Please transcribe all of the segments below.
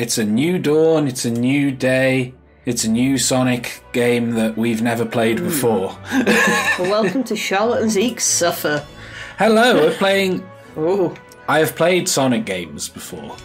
It's a new dawn, it's a new day, it's a new Sonic game that we've never played before. Well, welcome to Charlotte and Zeke's Suffer. Hello, we're playing... Ooh. I have played Sonic games before.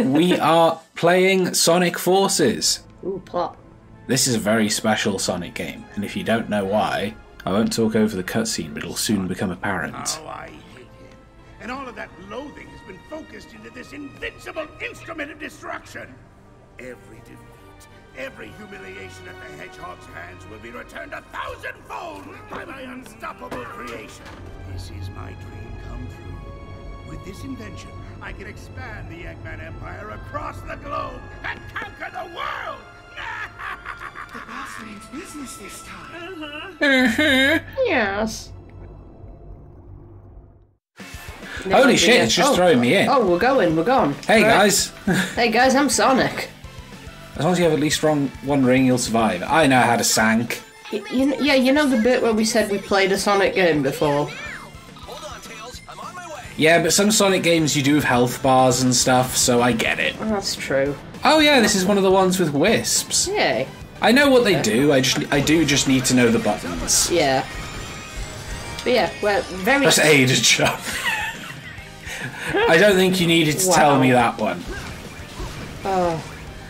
We are playing Sonic Forces. Ooh, plot. This is a very special Sonic game, and if you don't know why, I won't talk over the cutscene, but it'll soon become apparent. Oh, I hate him. And all of that loathing has been focused into this invincible instrument of destruction. Every defeat, every humiliation at the Hedgehog's hands will be returned 1,000-fold by my unstoppable creation. This is my dream come true. With this invention, I can expand the Eggman Empire across the globe and conquer the world! The boss means business this time. Yes. No, holy shit! It's just throwing me in. Oh, we're going. We're gone. Hey guys. Hey guys, I'm Sonic. As long as you have at least one ring, you'll survive. I know how to sank. Yeah, you know the bit where we said we played a Sonic game before. Hold on, Tails. I'm on my way. Yeah, but some Sonic games you do have health bars and stuff, so I get it. Oh, that's true. Oh yeah, this is one of the ones with Wisps. Yay. I know what they do, I just need to know the buttons. Yeah. But yeah, we're very... Press A to jump. I don't think you needed to tell me that one. Oh.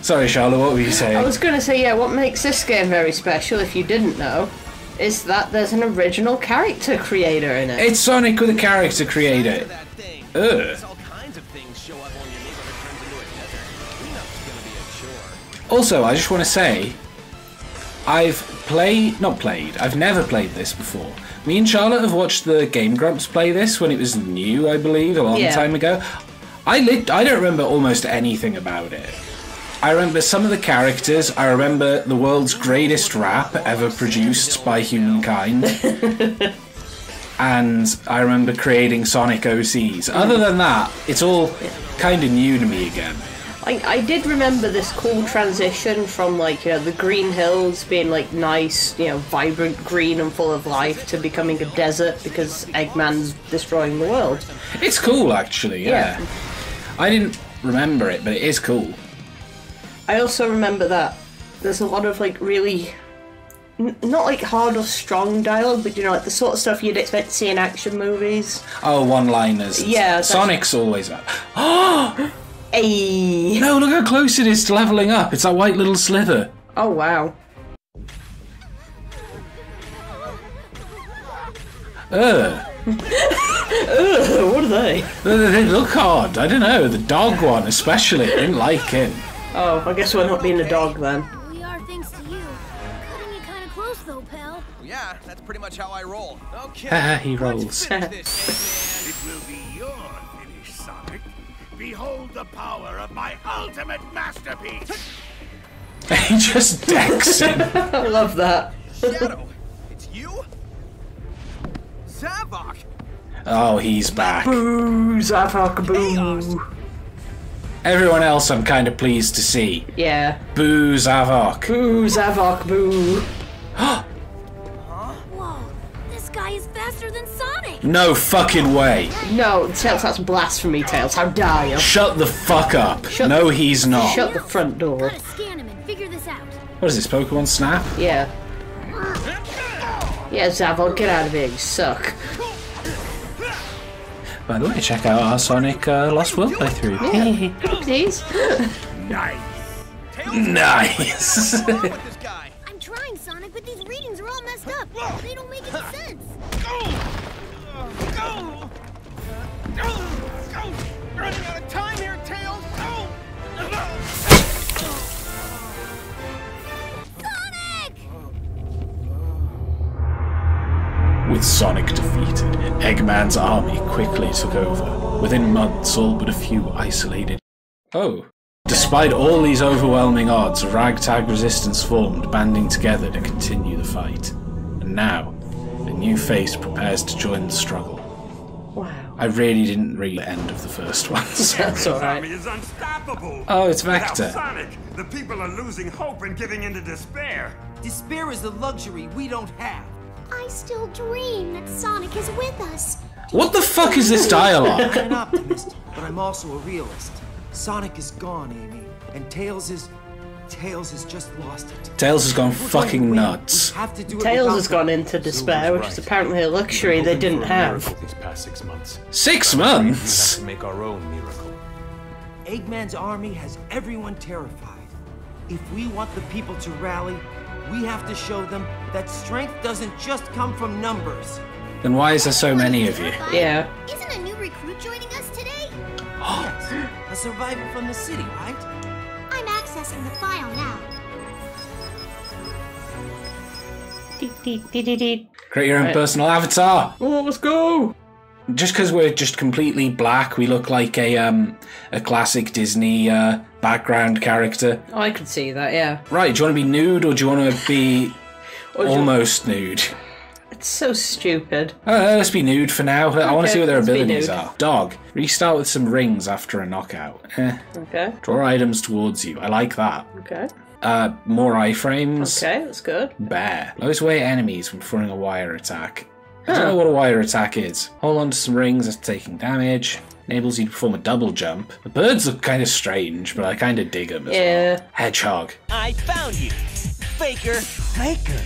Sorry, Charlotte, what were you saying? I was going to say, yeah, what makes this game very special, if you didn't know, is that there's an original character creator in it. It's Sonic with a character creator. Ugh. Also, I just want to say... I've never played this before. Me and Charlotte have watched the Game Grumps play this when it was new, I believe, a long time ago. I don't remember almost anything about it. I remember some of the characters, I remember the world's greatest rap ever produced by humankind. And I remember creating Sonic OCs. Other than that, it's all kind of new to me again. I did remember this cool transition from, like, you know, the green hills being, like, nice, you know, vibrant green and full of life to becoming a desert because Eggman's destroying the world. It's cool, actually, yeah. I didn't remember it, but it is cool. I also remember that there's a lot of, like, really... not, like, hard or strong dialogue, but, you know, like, the sort of stuff you'd expect to see in action movies. Oh, one-liners. Yeah. Sonic's always that. Oh! Ayy. No, look how close it is to leveling up. It's that white little slither. Oh, wow. Ugh, what are they? They look hard. I don't know. The dog one, especially. I didn't like him. Oh, I guess we're not being a dog then. We are, thanks to you. Cutting you kind of close, though, pal. Yeah, that's pretty much how I roll. Okay. Haha, he rolls. It will be your finish, Sonic. Behold the power of my ultimate masterpiece! He just decks him! I love that. Shadow, it's you? Zavok! Oh, he's back. Boo, Zavok, boo. Chaos. Everyone else I'm kind of pleased to see. Yeah. Boo, Zavok. Boo, Zavok, boo. Huh? Whoa, this guy is faster than Sonic! No fucking way. No, Tails, that's blasphemy, Tails. How dare you? Shut the fuck up. No, he's not. Shut the front door. Gotta scan him and figure this out. What is this, Pokemon Snap? Yeah. Yeah, Zavok, get out of here, you suck. By the way, check out our Sonic Lost World playthrough. Yeah. Please. Nice. I'm trying, Sonic, but these readings are all messed up. They don't make any sense. Go! Go! Running out of time here, Tails! Go! Sonic! With Sonic defeated, Eggman's army quickly took over. Within months, all but a few isolated. Oh. Despite all these overwhelming odds, a ragtag resistance formed, banding together to continue the fight. And now, a new face prepares to join the struggle. Wow. I really didn't read the end of the first one. That's alright. Oh, it's Vector. Without Sonic, the people are losing hope and giving into despair. Despair is a luxury we don't have. I still dream that Sonic is with us. What the fuck is this dialogue? I'm an optimist, but I'm also a realist. Sonic is gone, Amy. and Tails has just lost it. Tails has gone fucking nuts. Tails has gone into despair, which is apparently a luxury they didn't have. These past 6 months. 6 months? We have to make our own miracle. Eggman's army has everyone terrified. If we want the people to rally, we have to show them that strength doesn't just come from numbers. Then why is there so many of you? Yeah. Isn't a new recruit joining us today? Yes, a survivor from the city, right? Accessing the file now. Create your own personal avatar. Oh, let's go. Just because we're just completely black, we look like a classic Disney background character. Oh, I can see that. Yeah. Right. Do you want to be nude or do you want to be almost nude? It's so stupid. Let's be nude for now. Okay, I want to see what their abilities are. Dog. Restart with some rings after a knockout. Okay. Draw items towards you. I like that. Okay. More iframes. Okay, that's good. Bear. Blows away enemies from throwing a wire attack. Huh. I don't know what a wire attack is. Hold on to some rings after taking damage. Enables you to perform a double jump. The birds look kind of strange, but I kind of dig them as well. Hedgehog. I found you. Faker. Faker.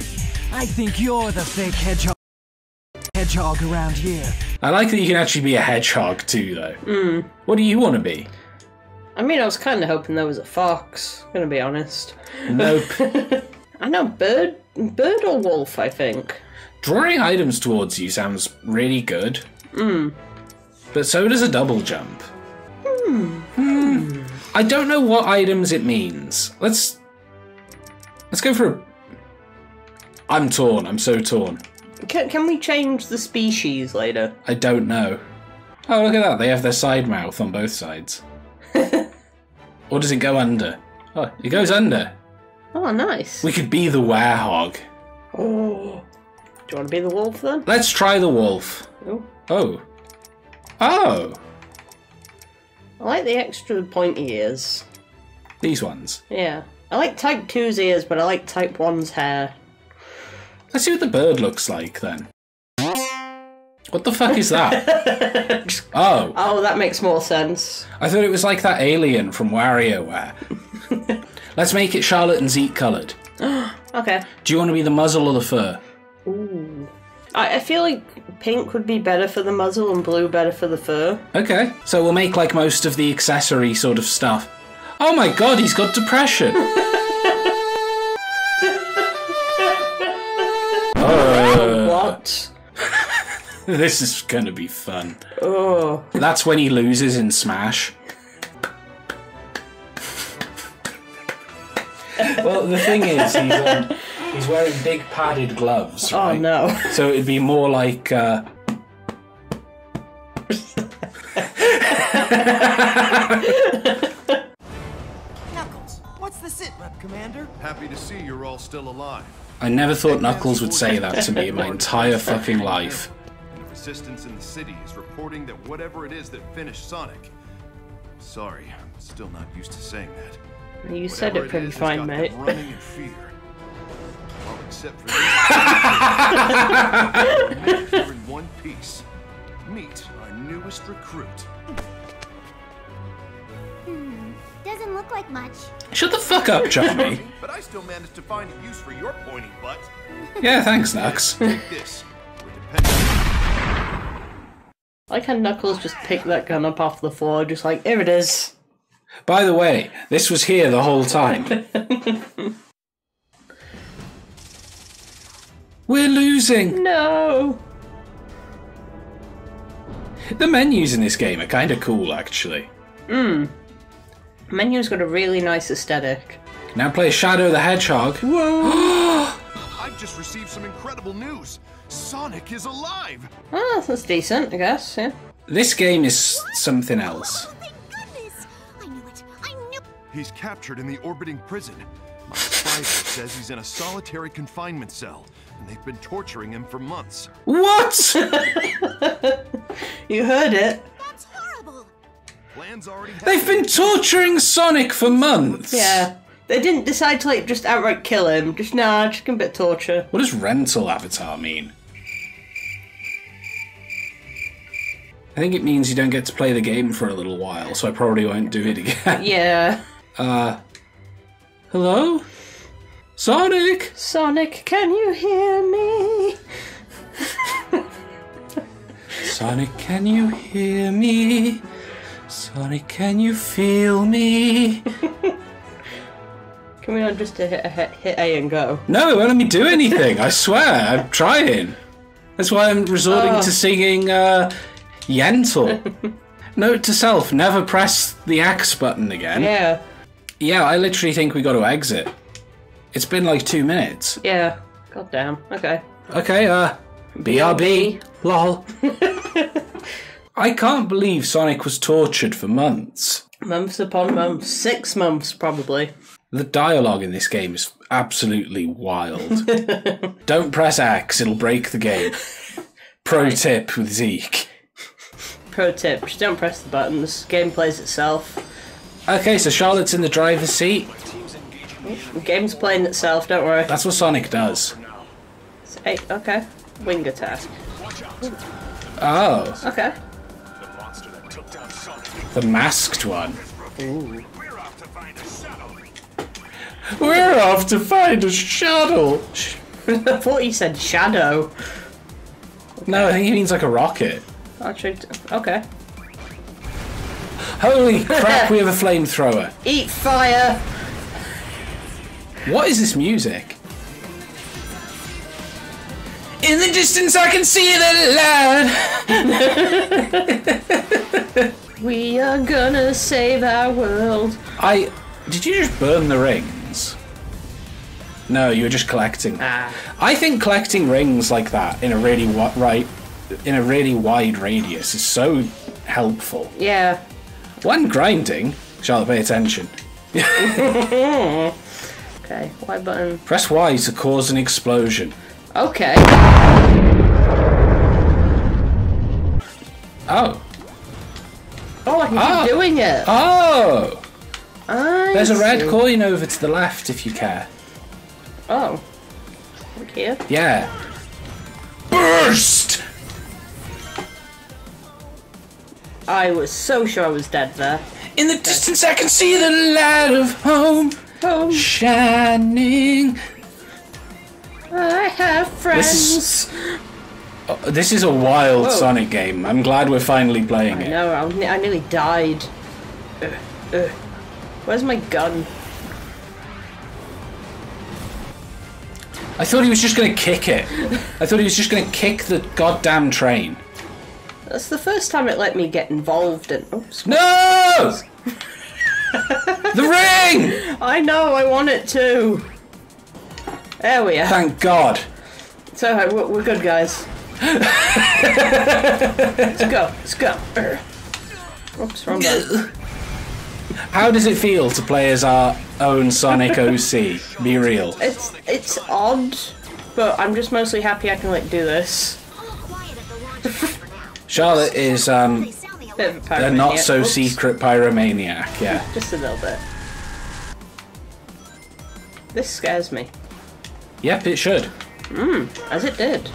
I think you're the fake hedgehog around here. I like that you can actually be a hedgehog too, though. Mm. What do you want to be? I mean, I was kind of hoping there was a fox. I'm gonna be honest. Nope. I know bird or wolf. I think. Drawing items towards you sounds really good. Mm. But so does a double jump. Hmm. Mm. I don't know what items it means. Let's go for a. I'm torn. I'm so torn. Can we change the species later? I don't know. Oh, look at that. They have their side mouth on both sides. Or does it go under? Oh, it goes under. Oh, nice. We could be the werehog. Oh. Do you want to be the wolf then? Let's try the wolf. Ooh. Oh. Oh. I like the extra pointy ears. These ones? Yeah. I like type 2's ears, but I like type 1's hair. Let's see what the bird looks like, then. What the fuck is that? Oh. Oh, that makes more sense. I thought it was like that alien from WarioWare. Let's make it Charlotte and Zeke coloured. Okay. Do you want to be the muzzle or the fur? Ooh. I feel like pink would be better for the muzzle and blue better for the fur. Okay. So we'll make, like, most of the accessory sort of stuff. Oh my god, he's got depression! This is going to be fun. Oh. That's when he loses in Smash. Well, the thing is, he's wearing big padded gloves, right? Oh, no. So it'd be more like... Knuckles, what's the sitrep, Commander? Happy to see you're all still alive. I never thought Knuckles would say that to me in my entire fucking life. Assistance in the city is reporting that whatever it is that finished Sonic. Sorry, I'm still not used to saying that. You whatever said it pretty fine, mate. Running in fear. Well, except for in one piece. Meet our newest recruit. Doesn't look like much. Shut the fuck up, Charlie. But I still managed to find a use for your pointy butt. Yeah, thanks, Nux. Take this. We're dependent. Like how Knuckles just picked that gun up off the floor, just like, here it is. By the way, this was here the whole time. We're losing! No! The menus in this game are kind of cool, actually. Mm. Menu's got a really nice aesthetic. Now play Shadow the Hedgehog. Whoa! I've just received some incredible news. Sonic is alive! Oh, that's decent, I guess, yeah. This game is something else. Oh, thank goodness! I knew it, I knew it! He's captured in the orbiting prison. My advisor says he's in a solitary confinement cell, and they've been torturing him for months. What?! You heard it. That's horrible! Plans already happened. They've been torturing Sonic for months! Yeah. They didn't decide to, like, just outright kill him. Just, nah, just a bit of torture. What does rental avatar mean? I think it means you don't get to play the game for a little while, so I probably won't do it again. Yeah. Hello? Sonic! Sonic, can you hear me? Sonic, can you hear me? Sonic, can you feel me? Can we not just hit A and go? No, it won't let me do anything, I swear. I'm trying. That's why I'm resorting to singing Yentl. Note to self, never press the axe button again. Yeah. Yeah, I literally think we got to exit. It's been like 2 minutes. Yeah. God damn. Okay. Okay, BRB. Lol. I can't believe Sonic was tortured for months. Months upon months. 6 months, probably. The dialogue in this game is absolutely wild. Don't press X, it'll break the game. Pro tip with Zeke. Pro tip, don't press the buttons. Game plays itself. Okay, so Charlotte's in the driver's seat. The game's playing itself, don't worry. That's what Sonic does. Hey, okay. Wing attack. Oh. Okay. The masked one. Ooh. We're off to find a shuttle! I thought he said shadow. Okay. No, I think he means like a rocket. Actually, okay. Holy crap, we have a flamethrower. Eat fire! What is this music? In the distance I can see the land! We are gonna save our world. Did you just burn the ring? No, you were just collecting. Ah. I think collecting rings like that in a really wide radius is so helpful. Yeah. When grinding, Charlotte, pay attention. Okay, Y button. Press Y to cause an explosion. Okay. Oh. Oh, I can keep doing it. Oh. There's a red coin over to the left if you care. Oh. Right here? Yeah. Burst! I was so sure I was dead there. In the distance I can see the light of home shining. I have friends. This is a wild Sonic game. I'm glad we're finally playing it. No, I nearly died. Where's my gun? I thought he was just going to kick it. I thought he was just going to kick the goddamn train. That's the first time it let me get involved in... Oops. No! The ring! I know, I want it too. There we are. Thank God. It's alright, we're good, guys. Let's go, let's go. Oops, wrong button. How does it feel to play as our own Sonic OC? Be real. It's odd, but I'm just mostly happy I can like do this. Charlotte is bit of a not so secret pyromaniac, yeah. Just a little bit. This scares me. Yep, it should. As it did.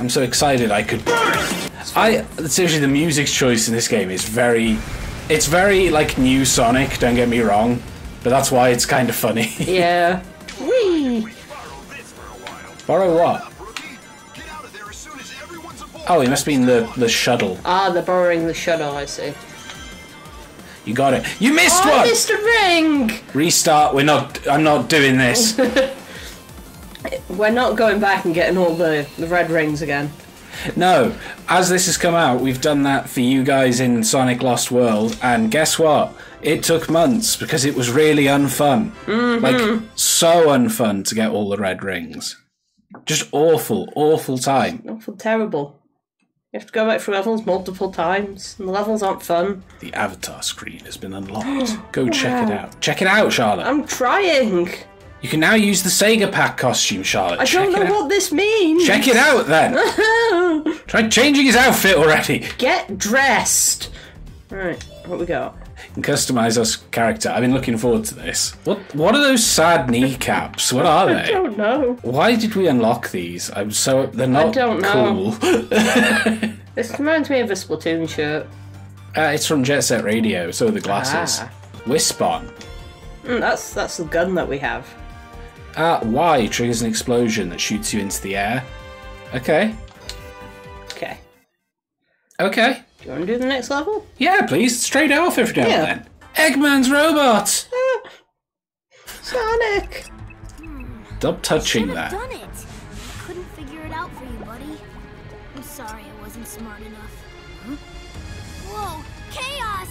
I'm so excited I could. Seriously, the music's choice in this game is very like new Sonic, don't get me wrong, but that's why it's kind of funny. Yeah. Whee! Borrow what? Oh, he must mean the shuttle. Ah, they're borrowing the shuttle, I see. You got it. You missed one! I missed a ring! Restart, I'm not doing this. We're not going back and getting all the red rings again. No, as this has come out, we've done that for you guys in Sonic Lost World, and guess what? It took months because it was really unfun. Like, so unfun to get all the red rings. Just awful, awful time. Awful, terrible. You have to go back through levels multiple times, and the levels aren't fun. The avatar screen has been unlocked. Go check it out. Check it out, Charlotte. I'm trying. You can now use the Sega Pack costume, Charlotte. I don't know what this means. Check it out, then. Try changing his outfit already. Get dressed. All right, what we got? You can customise our character. I've been looking forward to this. What are those sad kneecaps? What are they? I don't know. Why did we unlock these? They're not cool. I don't know. This reminds me of a Splatoon shirt. It's from Jet Set Radio, so the glasses. Ah. Wisp on. That's the gun that we have. Y triggers an explosion that shoots you into the air. Okay. Okay. Okay. Do you want to do the next level? Yeah, please. Straight off every now and then. Eggman's robot! Sonic! Stop touching that. Done it. I couldn't figure it out for you, buddy. I'm sorry I wasn't smart enough. Huh? Whoa! Chaos!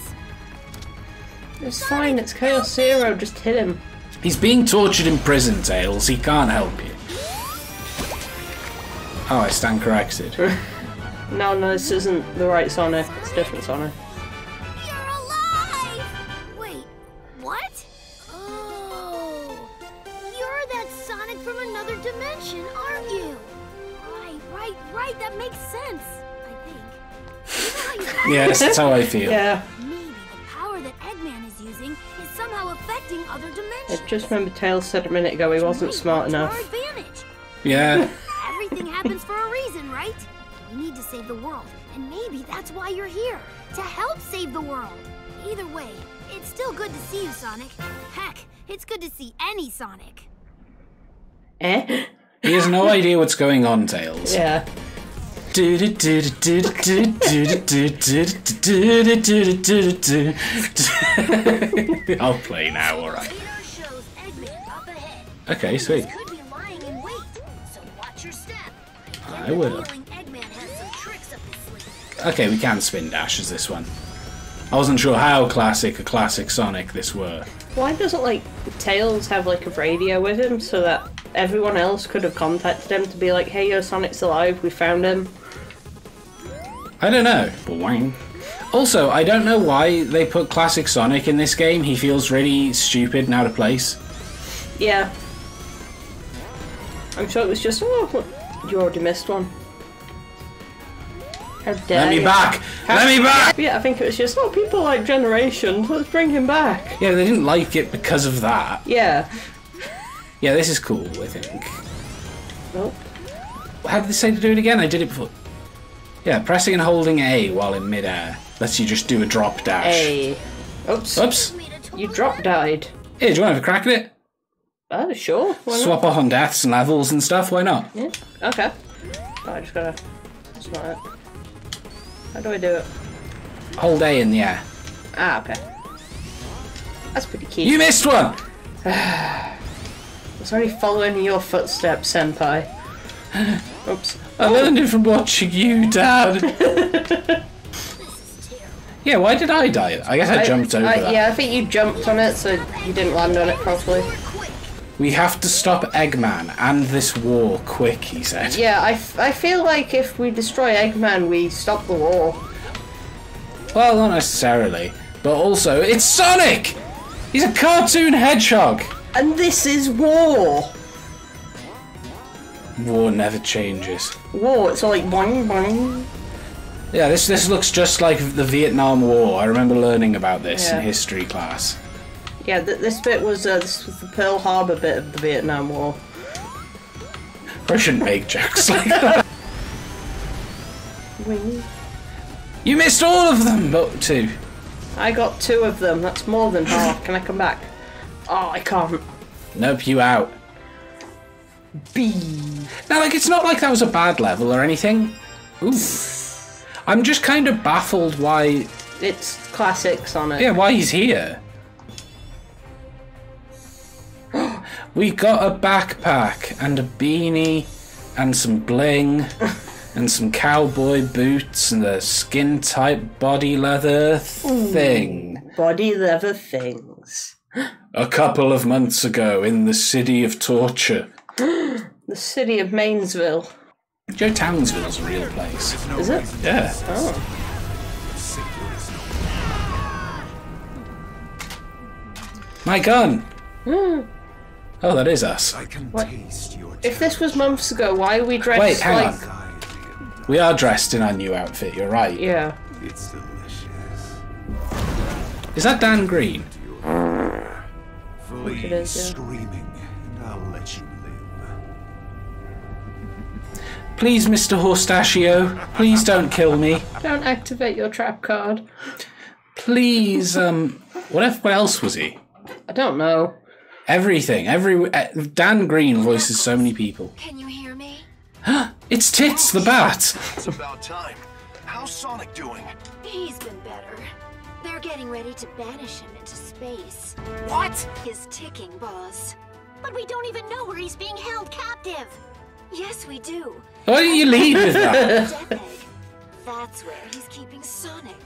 It's Sonic, fine, it's Chaos Zero. Just hit him. He's being tortured in prison, Tails. He can't help you. Oh, I stand corrected. No, this isn't the right Sonic. It's different Sonic. You're alive! Wait, what? Oh, you're that Sonic from another dimension, aren't you? Right. That makes sense, I think. You know how you yes, that's how I feel. Yeah. Maybe the power that Eggman is using is somehow affecting other dimensions. I just remember Tails said a minute ago he wasn't smart enough. Yeah. Everything happens for a reason, right? You need to save the world, and maybe that's why you're here, to help save the world. Either way, it's still good to see you, Sonic. Heck, it's good to see any Sonic. Eh? He has no idea what's going on, Tails. Yeah. I'll play now, alright. Okay, sweet. I will. Okay, we can spin dash as this one. I wasn't sure how classic Sonic this were. Why doesn't, like, Tails have, like, a radio with him so that everyone else could have contacted him to be like, hey, yo, Sonic's alive, we found him? I don't know. But wang. Also, I don't know why they put classic Sonic in this game. He feels really stupid and out of place. Yeah. I'm sure it was just, oh, you already missed one. How dare Let me you. Back! Let me back! Yeah, I think it was just, oh, people like Generations, let's bring him back. Yeah, they didn't like it because of that. Yeah. Yeah, this is cool, I think. Nope. How did they say to do it again? I did it before. Yeah, pressing and holding A while in midair lets you just do a drop dash. A. Oops. Oops. You drop died. Hey, do you want to have a crack at it? Oh, sure. Swap off on deaths and levels and stuff, why not? Yeah, okay. I just gotta... That's not it. How do I do it? Hold A in the air. Ah, okay. That's pretty cute. You missed one! I was already following your footsteps, Senpai. Oops. I learned it from watching you, Dad. Yeah, why did I die? I guess I jumped over that. Yeah, I think you jumped on it, so you didn't land on it properly. We have to stop Eggman and this war quick, he said. Yeah, I feel like if we destroy Eggman, we stop the war. Well, not necessarily. But also, it's Sonic! He's a cartoon hedgehog! And this is war! War never changes. War, it's all like boing, boing. Yeah, this looks just like the Vietnam War. I remember learning about this in history class. Yeah, this bit was this was the Pearl Harbor bit of the Vietnam War. I shouldn't make jokes like that. Wing. You missed all of them, but two. I got two of them. That's more than half. Can I come back? Oh, I can't. Nope, you out. B. Now, like, it's not like that was a bad level or anything. Ooh. I'm just kind of baffled why. It's classic Sonic. Yeah, why he's here. We got a backpack and a beanie and some bling and some cowboy boots and a skin type body leather thing. Ooh, body leather things. A couple of months ago in the city of torture. The city of Mainsville. Joe Townsville's a real place. Is it? Yeah. Oh. My gun! Mm. Oh, that is us. I can taste your if this was months ago, why are we dressed like... Wait, hang on. We are dressed in our new outfit, you're right. Yeah. It's delicious. Is that Dan Green? I think it is, yeah. Screaming, and I'll let you live. Please, Mr. Horstachio, please don't kill me. Don't activate your trap card. Please, what else was he? I don't know. Everything. Dan Green voices so many people. Can you hear me? It's Tits the Bat. It's about time. How's Sonic doing? He's been better. They're getting ready to banish him into space. What? His ticking boss. But we don't even know where he's being held captive. Yes, we do. Why didn't you leave with that? Death Egg. That's where he's keeping Sonic.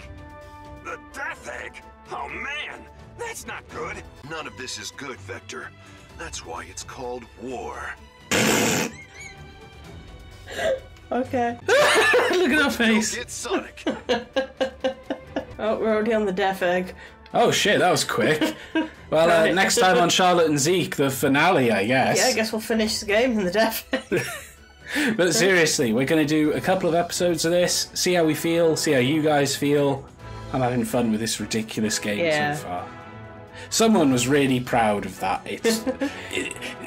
The Death Egg? Oh man, that's not good. None of this is good, Vector. That's why it's called war. Okay. Look at that face. It's Sonic. Oh, we're already on the Death Egg. Oh shit, that was quick. Well, next time on Charlotte and Zeke, the finale, I guess. Yeah, I guess we'll finish the game in the Death Egg. But seriously, we're going to do a couple of episodes of this, see how we feel, see how you guys feel. I'm having fun with this ridiculous game so far. Someone was really proud of that.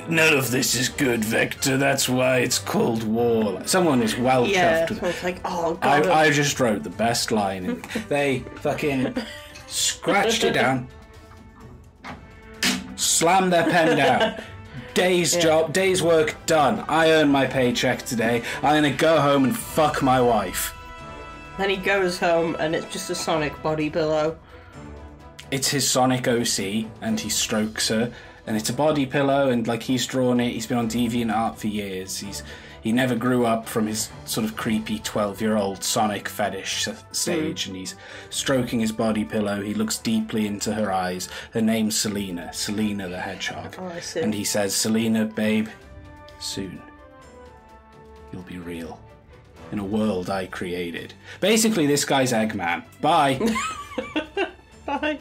None of this is good, Vector. That's why it's called war. Someone was well chuffed with it. Like, oh, God. I just wrote the best line. And they fucking scratched it down, slammed their pen down. Day's work done. I earned my paycheck today. I'm gonna go home and fuck my wife. Then he goes home, and it's just a Sonic body pillow. It's his Sonic OC, and he strokes her, and it's a body pillow, and like he's drawn it. He's been on DeviantArt for years. He never grew up from his sort of creepy 12-year-old Sonic fetish stage, and he's stroking his body pillow. He looks deeply into her eyes. Her name's Selena, Selena the Hedgehog, and he says, "Selena, babe, soon you'll be real in a world I created." Basically, this guy's Eggman. Bye. Bye.